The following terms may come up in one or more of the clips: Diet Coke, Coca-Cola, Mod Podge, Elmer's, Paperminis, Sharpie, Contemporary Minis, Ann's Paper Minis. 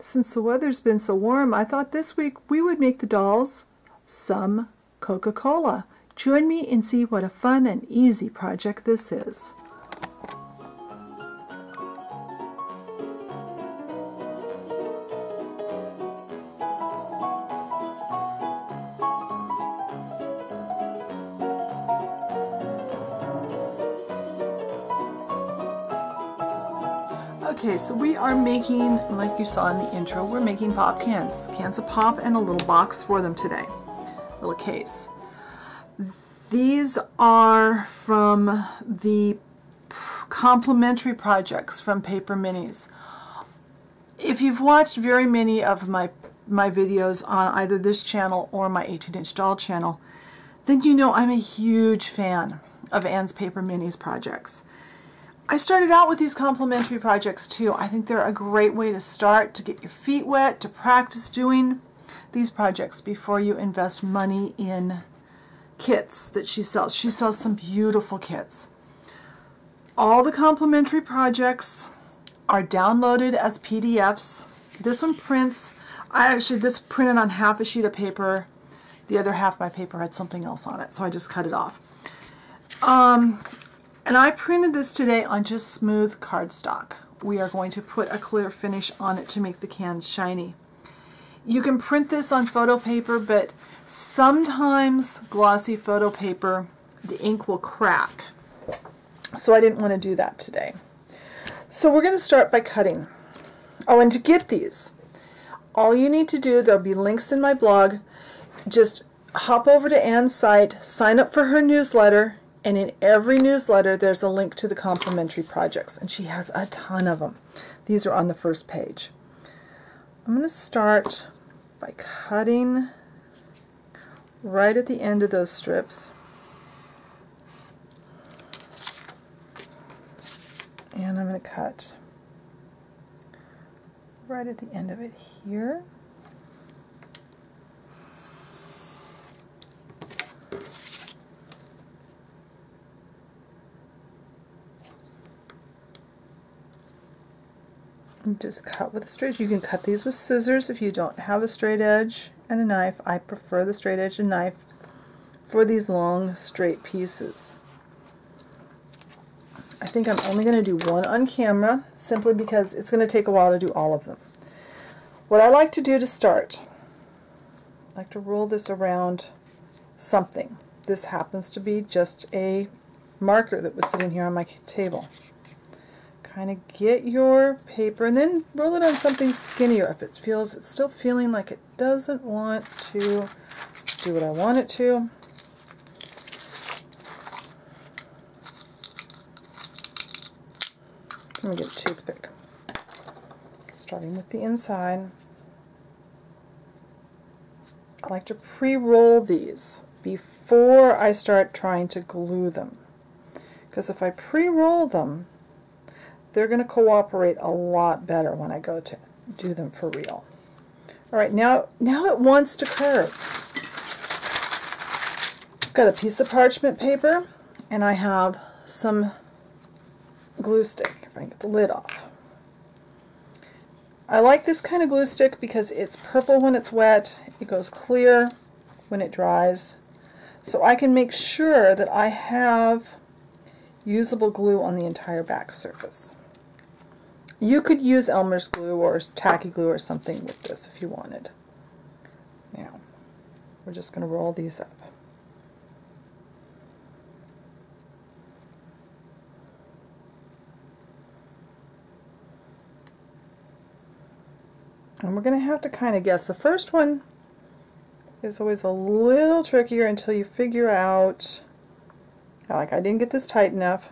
Since the weather's been so warm, I thought this week we would make the dolls some Coca-Cola. Join me and see what a fun and easy project this is. Okay, so we are making, like you saw in the intro, we're making pop cans. Cans of pop and a little box for them today. Little case. These are from the complimentary projects from Paper Minis. If you've watched very many of my videos on either this channel or my 18-inch doll channel, then you know I'm a huge fan of Ann's Paper Minis projects. I started out with these complimentary projects too. I think they're a great way to start, to get your feet wet, to practice doing these projects before you invest money in kits that she sells. She sells some beautiful kits. All the complimentary projects are downloaded as PDFs. This one prints, this printed on half a sheet of paper. The other half my paper had something else on it, so I just cut it off. And I printed this today on just smooth cardstock. We are going to put a clear finish on it to make the cans shiny. You can print this on photo paper, but sometimes glossy photo paper, the ink will crack. So I didn't want to do that today. So we're going to start by cutting. Oh, and to get these, all you need to do, there'll be links in my blog, just hop over to Ann's site, sign up for her newsletter, and in every newsletter there's a link to the complimentary projects, and she has a ton of them. These are on the first page. I'm going to start by cutting right at the end of those strips, and I'm going to cut right at the end of it here. Just cut with a straight edge. You can cut these with scissors if you don't have a straight edge and a knife. I prefer the straight edge and knife for these long straight pieces. I think I'm only going to do one on camera simply because it's going to take a while to do all of them. What I like to do to start, I like to roll this around something. This happens to be just a marker that was sitting here on my table. Kind of get your paper and then roll it on something skinnier if it feels it's still feeling like it doesn't want to do what I want it to. Let me get a toothpick. Starting with the inside. I like to pre-roll these before I start trying to glue them, because if I pre-roll them, they're going to cooperate a lot better when I go to do them for real. All right, now it wants to curve. I've got a piece of parchment paper, and I have some glue stick, if I can get the lid off. I like this kind of glue stick because it's purple when it's wet, it goes clear when it dries, so I can make sure that I have usable glue on the entire back surface. You could use Elmer's glue or tacky glue or something with this if you wanted. Now, we're just going to roll these up. And we're going to have to kind of guess. The first one is always a little trickier until you figure out, like, I didn't get this tight enough.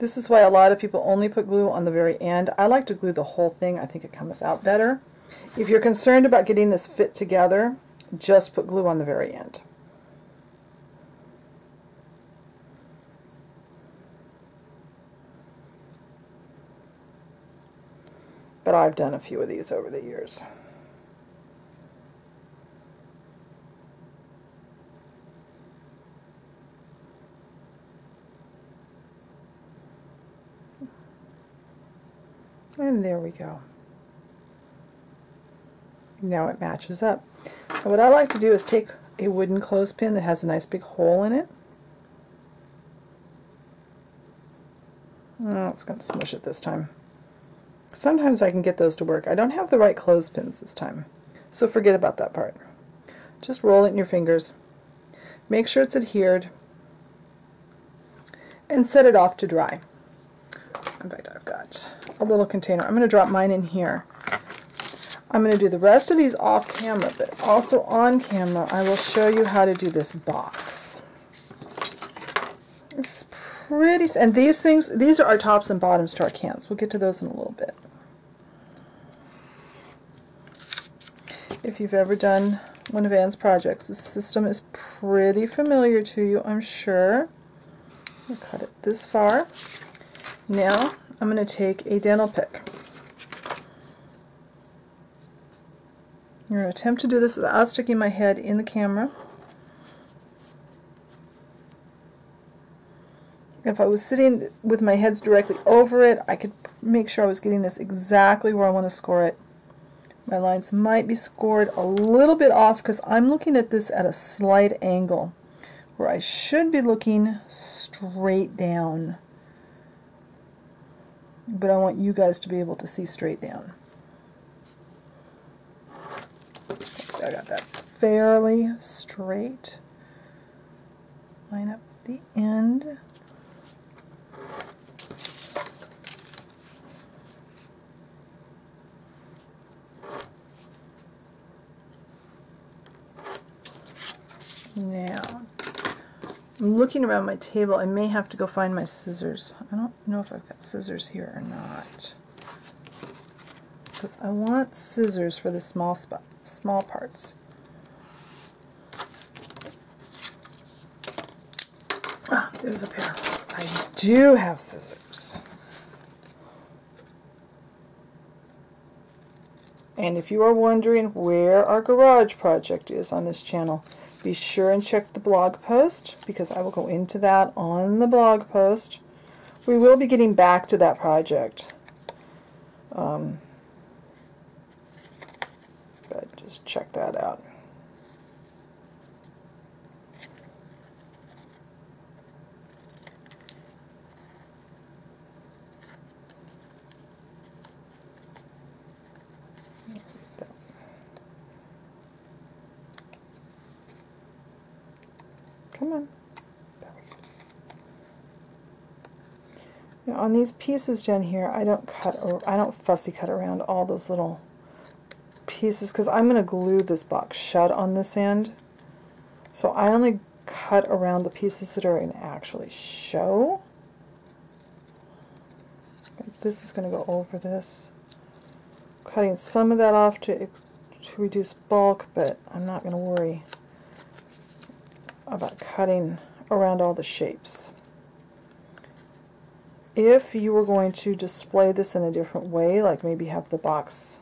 This is why a lot of people only put glue on the very end. I like to glue the whole thing. I think it comes out better. If you're concerned about getting this fit together, just put glue on the very end. But I've done a few of these over the years. And there we go. Now it matches up. Now what I like to do is take a wooden clothespin that has a nice big hole in it. Oh, it's going to smush it this time. Sometimes I can get those to work. I don't have the right clothespins this time, so forget about that part. Just roll it in your fingers. Make sure it's adhered and set it off to dry. In fact, I've got a little container. I'm going to drop mine in here. I'm going to do the rest of these off camera, but also on camera I will show you how to do this box. This is pretty, and these are our tops and bottoms to our cans. We'll get to those in a little bit. If you've ever done one of Ann's projects, this system is pretty familiar to you, I'm sure. I'll cut it this far. Now I'm going to take a dental pick. I'm going to attempt to do this without sticking my head in the camera. If I was sitting with my heads directly over it, I could make sure I was getting this exactly where I want to score it. My lines might be scored a little bit off because I'm looking at this at a slight angle where I should be looking straight down. But I want you guys to be able to see straight down. I got that fairly straight. Line up the end. Now, I'm looking around my table. I may have to go find my scissors. I don't know if I've got scissors here or not. Because I want scissors for the small parts. Ah, there's a pair. I do have scissors. And if you are wondering where our garage project is on this channel, be sure and check the blog post, because I will go into that on the blog post. We will be getting back to that project. But just check that out. Come on. There we go. Now on these pieces down here, I don't fussy cut around all those little pieces because I'm going to glue this box shut on this end. So I only cut around the pieces that are going to actually show. This is going to go over this. Cutting some of that off to reduce bulk, but I'm not going to worry about cutting around all the shapes. If you were going to display this in a different way, like maybe have the box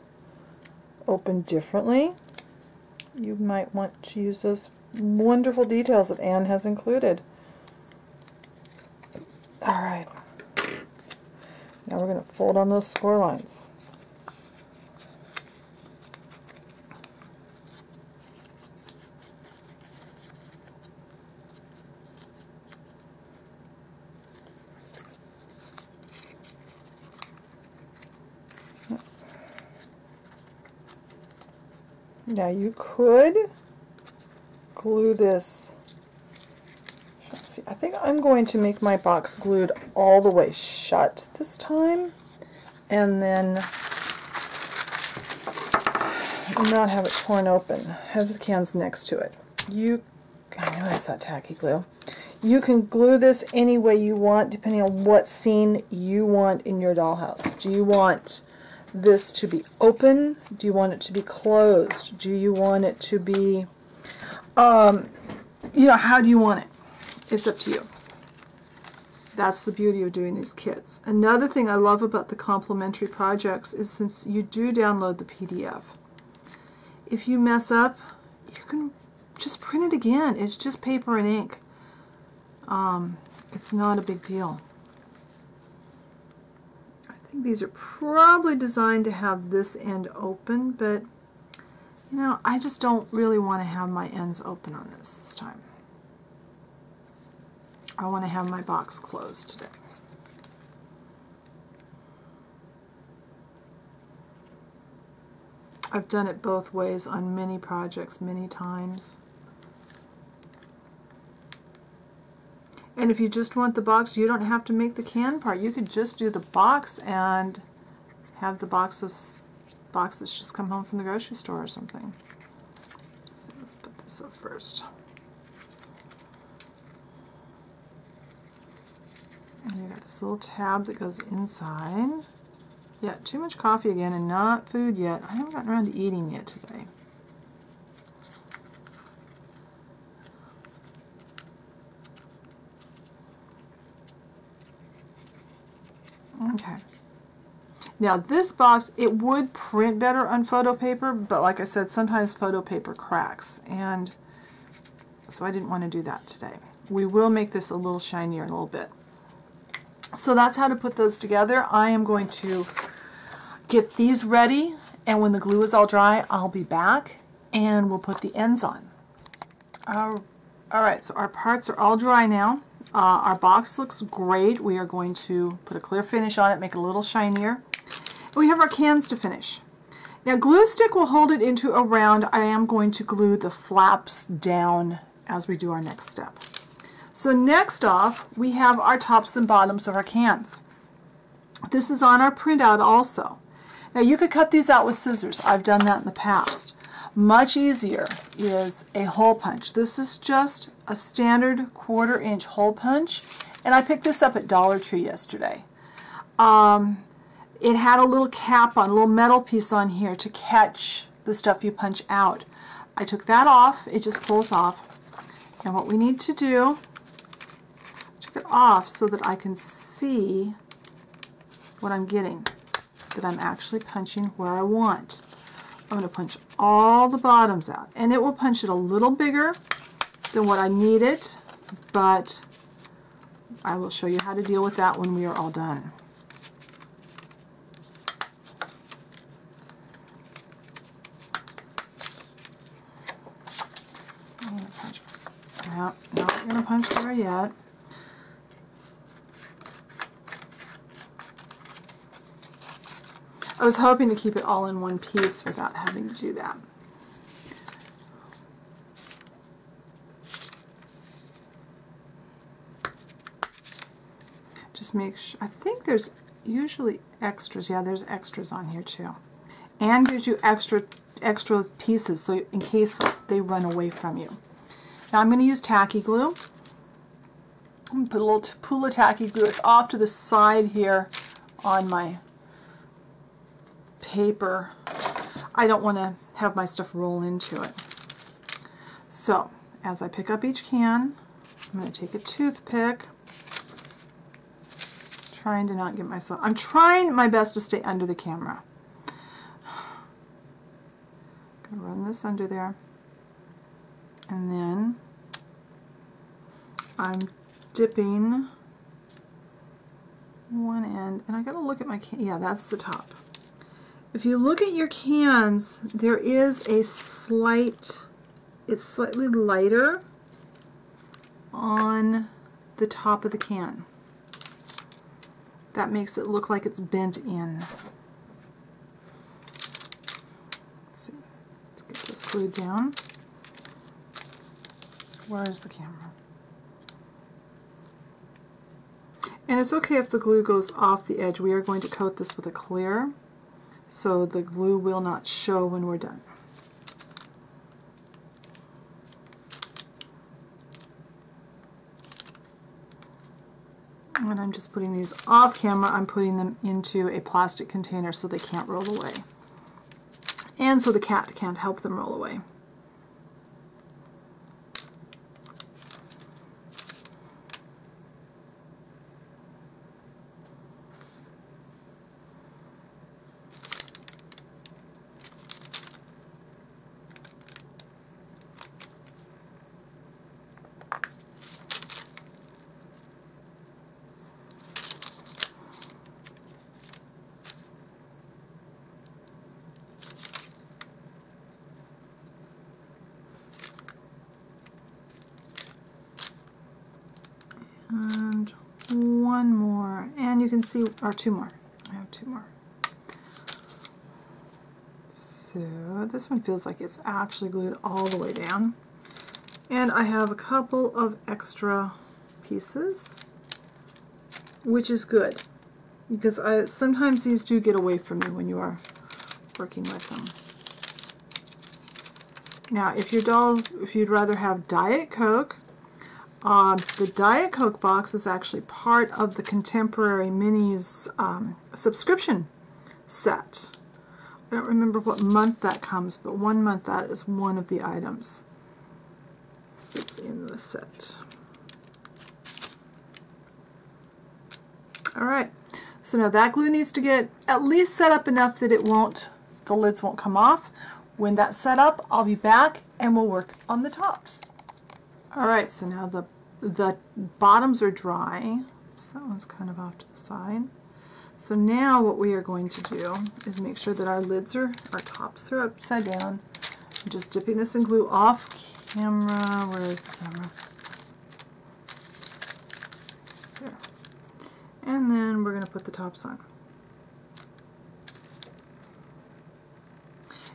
open differently, you might want to use those wonderful details that Ann has included. Alright, now we're going to fold on those score lines. Now you could glue this. Let's see, I think I'm going to make my box glued all the way shut this time, and then not have it torn open. Have the cans next to it. I know that's not tacky glue. You can glue this any way you want, depending on what scene you want in your dollhouse. Do you want this to be open? Do you want it to be closed? Do you want it to be, you know, how do you want it? It's up to you. That's the beauty of doing these kits. Another thing I love about the complimentary projects is since you do download the PDF, if you mess up, you can just print it again. It's just paper and ink. It's not a big deal. think these are probably designed to have this end open, but you know, I just don't really want to have my ends open on this time. I want to have my box closed today. I've done it both ways on many projects, many times. And if you just want the box, you don't have to make the can part. You could just do the box and have the boxes just come home from the grocery store or something. So let's put this up first. And you got this little tab that goes inside. Yeah, too much coffee again and not food yet. I haven't gotten around to eating yet today. Okay. Now this box, it would print better on photo paper, but like I said, sometimes photo paper cracks, and so I didn't want to do that today. We will make this a little shinier in a little bit. So that's how to put those together. I am going to get these ready, and when the glue is all dry, I'll be back and we'll put the ends on. Alright, so our parts are all dry now. Our box looks great. We are going to put a clear finish on it, make it a little shinier. And we have our cans to finish. Now glue stick will hold it into a round. I am going to glue the flaps down as we do our next step. So next off, we have our tops and bottoms of our cans. This is on our printout also. Now you could cut these out with scissors. I've done that in the past. Much easier is a hole punch. This is just a standard 1/4 inch hole punch, and I picked this up at Dollar Tree yesterday. It had a little cap on, a little metal piece on here to catch the stuff you punch out. I took that off. It just pulls off. And what we need to do, it off so that I can see what I'm getting, that I'm actually punching where I want. I'm going to punch all the bottoms out, and it will punch it a little bigger than what I need it, but I will show you how to deal with that when we are all done. I'm going to punch, no, not going to punch there yet. I was hoping to keep it all in one piece without having to do that. Just make sure, I think there's usually extras. Yeah, there's extras on here too. And gives you extra pieces, so in case they run away from you. Now I'm going to use tacky glue. I'm going to put a little pool of tacky glue. It's off to the side here on my paper. I don't want to have my stuff roll into it. So as I pick up each can, I'm going to take a toothpick, trying to not get myself, I'm trying my best to stay under the camera. I'm going to run this under there, and then I'm dipping one end, and I got to look at my can. Yeah, that's the top. If you look at your cans, there is a slight, it's slightly lighter on the top of the can. That makes it look like it's bent in. Let's see, let's get this glued down. Where is the camera? And it's okay if the glue goes off the edge. We are going to coat this with a clear, so the glue will not show when we're done. And I'm just putting these off camera. I'm putting them into a plastic container so they can't roll away. And so the cat can't help them roll away. one more, and you can see, or two more. I have two more. So this one feels like it's actually glued all the way down. And I have a couple of extra pieces, which is good, because sometimes these do get away from you when you are working with them. Now, if your dolls, if you'd rather have Diet Coke, the Diet Coke box is actually part of the Contemporary Minis subscription set. I don't remember what month that comes, but one month that is one of the items that's in the set. Alright, so now that glue needs to get at least set up enough that it won't, the lids won't come off. When that's set up, I'll be back and we'll work on the tops. Alright, so now the bottoms are dry, so that one's kind of off to the side. So now what we are going to do is make sure that our lids are, our tops are upside down. I'm just dipping this in glue off camera. Where is the camera? There. And then we're going to put the tops on.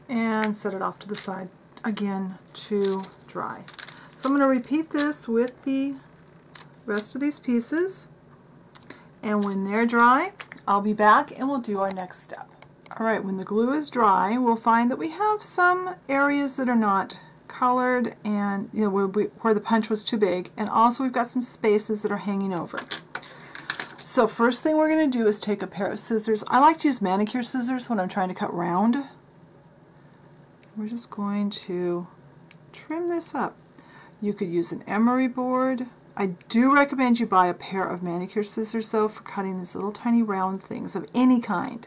And set it off to the side again to dry. So I'm going to repeat this with the rest of these pieces, and when they're dry I'll be back and we'll do our next step. Alright, when the glue is dry we'll find that we have some areas that are not colored, and you know where the punch was too big, and also we've got some spaces that are hanging over. So first thing we're going to do is take a pair of scissors. I like to use manicure scissors when I'm trying to cut round. We're just going to trim this up. You could use an emery board. I do recommend you buy a pair of manicure scissors though for cutting these little tiny round things of any kind,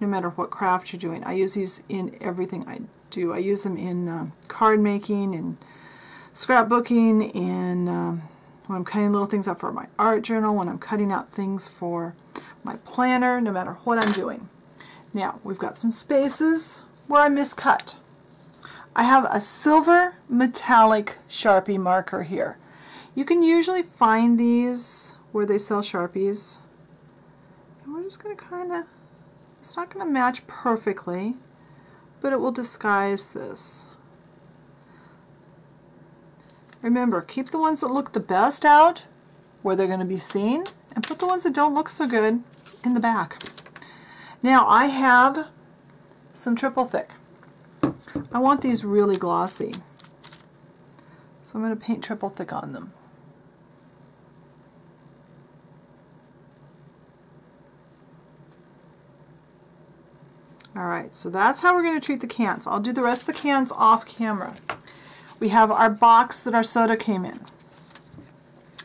no matter what craft you're doing. I use these in everything I do. I use them in card making and scrapbooking, and when I'm cutting little things up for my art journal, when I'm cutting out things for my planner, no matter what I'm doing. Now we've got some spaces where I miscut. I have a silver metallic Sharpie marker here. You can usually find these where they sell Sharpies. And we're just going to kind of, it's not going to match perfectly, but it will disguise this. Remember, keep the ones that look the best out where they're going to be seen, and put the ones that don't look so good in the back. Now I have some triple thick. I want these really glossy, so I'm going to paint triple thick on them. Alright, so that's how we're going to treat the cans. I'll do the rest of the cans off camera. We have our box that our soda came in.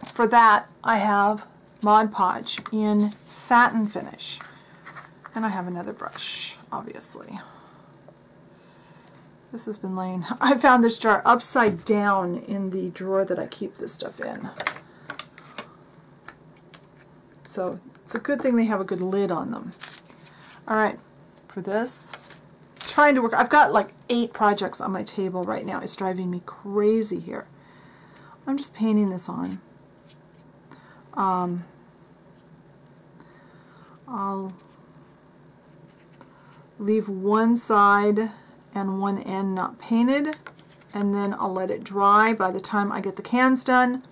For that I have Mod Podge in satin finish, and I have another brush, obviously. This has been laying. I found this jar upside down in the drawer that I keep this stuff in. So it's a good thing they have a good lid on them. Alright, for this, trying to work. I've got like 8 projects on my table right now. It's driving me crazy here. I'm just painting this on. I'll leave one side and one end not painted, and then I'll let it dry. By the time I get the cans done,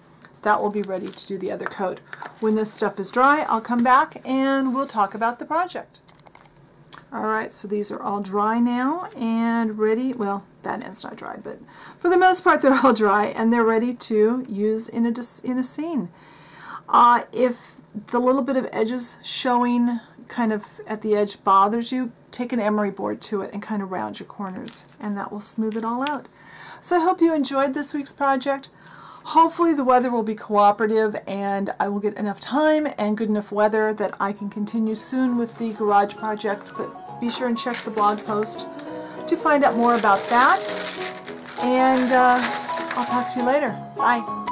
that will be ready to do the other coat. When this stuff is dry, I'll come back and we'll talk about the project. Alright, so these are all dry now and ready. Well, that end's not dry, but for the most part they're all dry and they're ready to use in a scene. If the little bit of edges showing kind of at the edge bothers you, take an emery board to it and kind of round your corners, and that will smooth it all out. So I hope you enjoyed this week's project. Hopefully the weather will be cooperative and I will get enough time and good enough weather that I can continue soon with the garage project, but be sure and check the blog post to find out more about that, and I'll talk to you later. Bye.